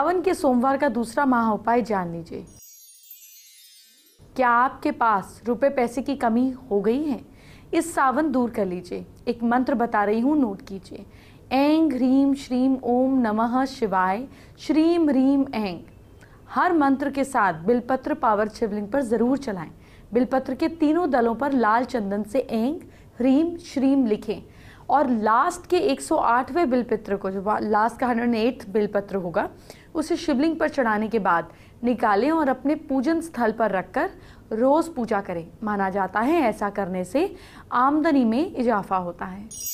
सावन के सोमवार का दूसरा महा उपाय जान लीजिए। क्या आपके पास रुपए पैसे की कमी हो गई है? इस सावन दूर कर लीजिए। एक मंत्र बता रही हूँ, नोट कीजिए। ऐं ह्रीम श्रीम ओम नमः शिवाय श्रीम ह्रीम ऐं। हर मंत्र के साथ बिलपत्र पावर शिवलिंग पर ज़रूर चलाएं। बिलपत्र के तीनों दलों पर लाल चंदन से ऐं ह्रीम श्रीम लिखें और लास्ट के 108वें बिलपत्र को, जो लास्ट का 108 बिलपत्र होगा, उसे शिवलिंग पर चढ़ाने के बाद निकालें और अपने पूजन स्थल पर रखकर रोज़ पूजा करें। माना जाता है ऐसा करने से आमदनी में इजाफा होता है।